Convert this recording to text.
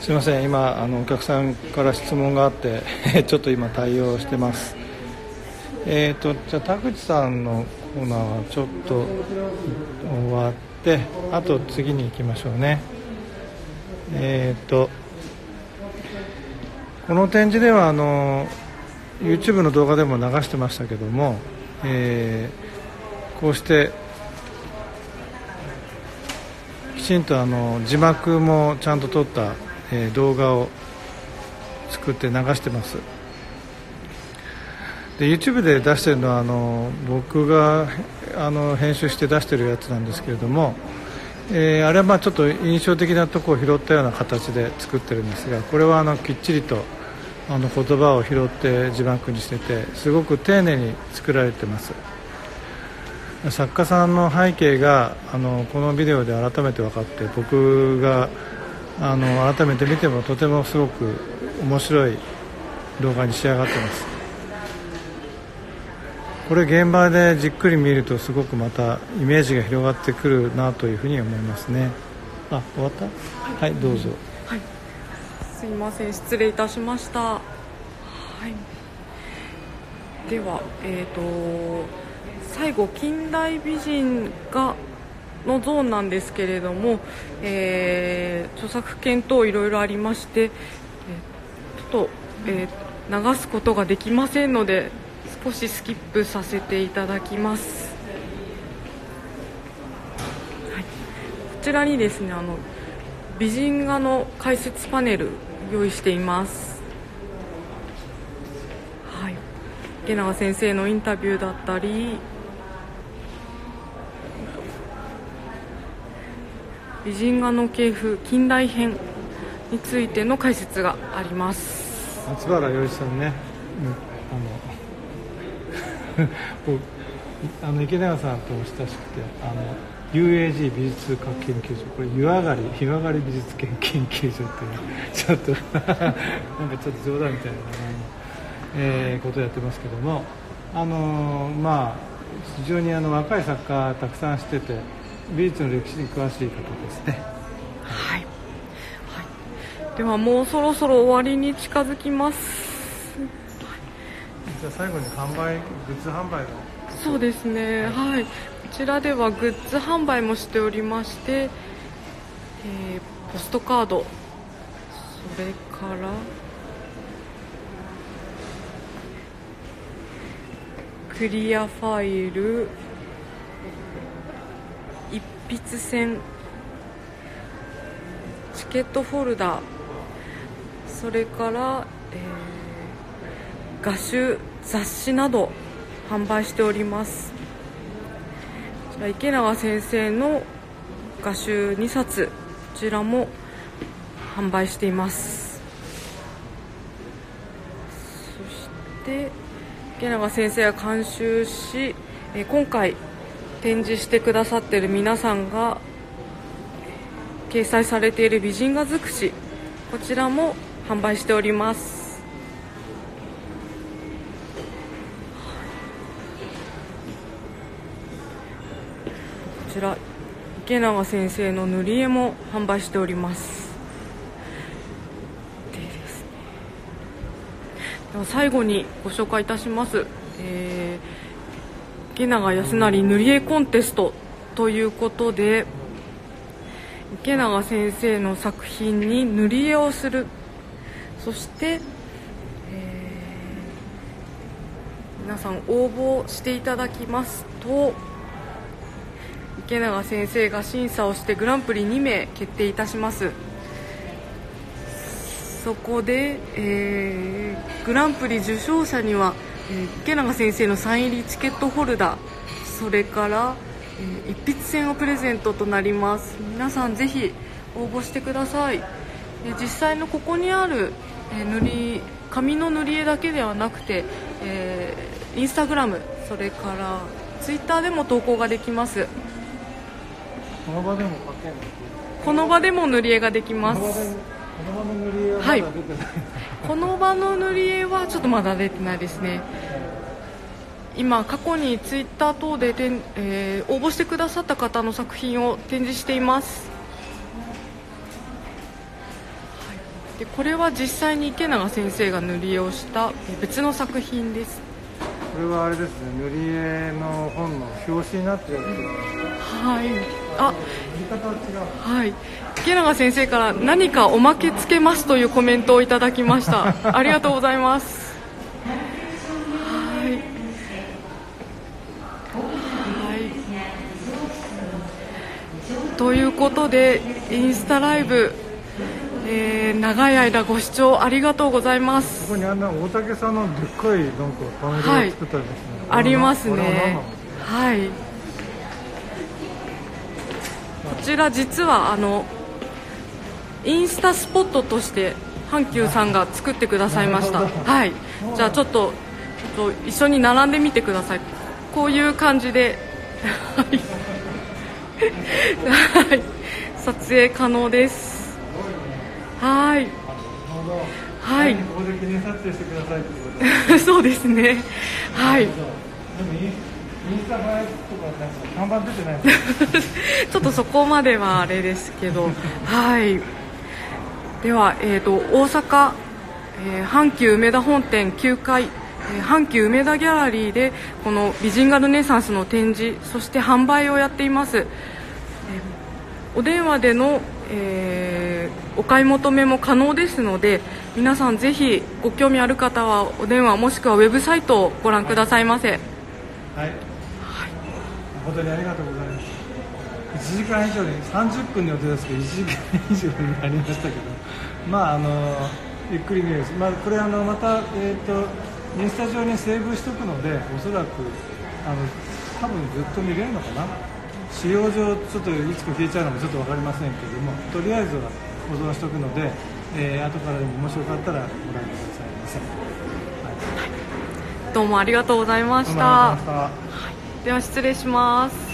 すいません、今お客さんから質問があってちょっと今対応してます。じゃあ田口さんのコーナーはちょっと終わって、あと次に行きましょうね。この展示ではYouTube の動画でも流してましたけども、こうしてきちんと字幕もちゃんと撮った、動画を作って流してます。で YouTube で出してるのは僕が編集して出してるやつなんですけれども、あれはまあちょっと印象的なところを拾ったような形で作ってるんですが、これはきっちりと言葉を拾って字幕にしてて、すごく丁寧に作られてます。作家さんの背景がこのビデオで改めて分かって、僕が改めて見てもとてもすごく面白い動画に仕上がってます。これ現場でじっくり見るとすごくまたイメージが広がってくるなというふうに思いますね。あ、終わった？はい、どうぞ。はい、すいません、失礼いたしました。はい、では、最後近代美人がのゾーンなんですけれども、著作権等いろいろありまして、ちょっと、流すことができませんので。少しスキップさせていただきます。はい、こちらにですね、美人画の解説パネル用意しています。はい、池永先生のインタビューだったり、美人画の系譜近代編についての解説があります。松原洋一さんね、池永さんとも親しくて、UAG 美術科研究所、これ湯上がり美術研究所っていうちょっとなんかちょっと冗談みたいな、ことをやってますけども、まあ非常に若い作家たくさん知ってて、美術の歴史に詳しい方ですね。はい、はい、ではもうそろそろ終わりに近づきます。じゃあ最後にグッズ販売の。そうですね、はい、はい、こちらではグッズ販売もしておりまして、ポストカード、それからクリアファイル、一筆箋、チケットフォルダ、それから、画集、雑誌など販売しております。池永先生の画集2冊、こちらも販売しています。そして池永先生が監修し、今回展示してくださっている皆さんが掲載されている美人画尽くし、こちらも販売しております。こちら池永先生の塗り絵も販売しております。では最後にご紹介いたします、池永康成塗り絵コンテストということで、池永先生の作品に塗り絵をする、そして、皆さん応募していただきますと、池永先生が審査をしてグランプリ2名決定いたします。そこで、グランプリ受賞者には、池永先生のサイン入りチケットホルダー、それから、一筆箋をプレゼントとなります。皆さんぜひ応募してください。実際のここにある、紙の塗り絵だけではなくて、インスタグラム、それからツイッターでも投稿ができます。この場でも塗り絵ができます。はい、この場の塗り絵はちょっとまだ出てないですね。今過去にツイッター等で、応募してくださった方の作品を展示しています。でこれは実際に池永先生が塗り絵をした別の作品です。これはあれですね、塗り絵の本の表紙になっているんですか。はい、あ、見方は違う。はい、池永先生から何かおまけつけますというコメントをいただきましたありがとうございます。はい、ということでインスタライブ、長い間ご視聴ありがとうございます。ここにあんな大竹さんのでっかいなんかパネルを作ったりですね、はい、ありますね。はい、こちら実はインスタスポットとして阪急さんが作ってくださいました。はい、じゃあちょっと一緒に並んでみてください。こういう感じではい撮影可能です。はい、はい、ここで記念撮影してくださいということでそうですね。はい、でもインスタ映えとかなんか看板出てないちょっとそこまではあれですけどはい、では、大阪、阪急梅田本店9階阪急梅田ギャラリーでこの美人画ルネサンスの展示そして販売をやっています。お電話での、お買い求めも可能ですので、皆さんぜひご興味ある方はお電話もしくはウェブサイトをご覧くださいませ。はい、はい、本当にありがとうございます。1時間以上で30分の予定ですけど1時間以上になりましたけど、まあゆっくり見れるし、まあ、これまた、インスタ上にセーブしとくのでおそらく多分ずっと見れるのかな。使用上ちょっといつか消えちゃうのもちょっと分かりませんけれども、とりあえずは保存しておくので、後からでももしよかったらご覧くださいませ。はい、どうもありがとうございました。では失礼します。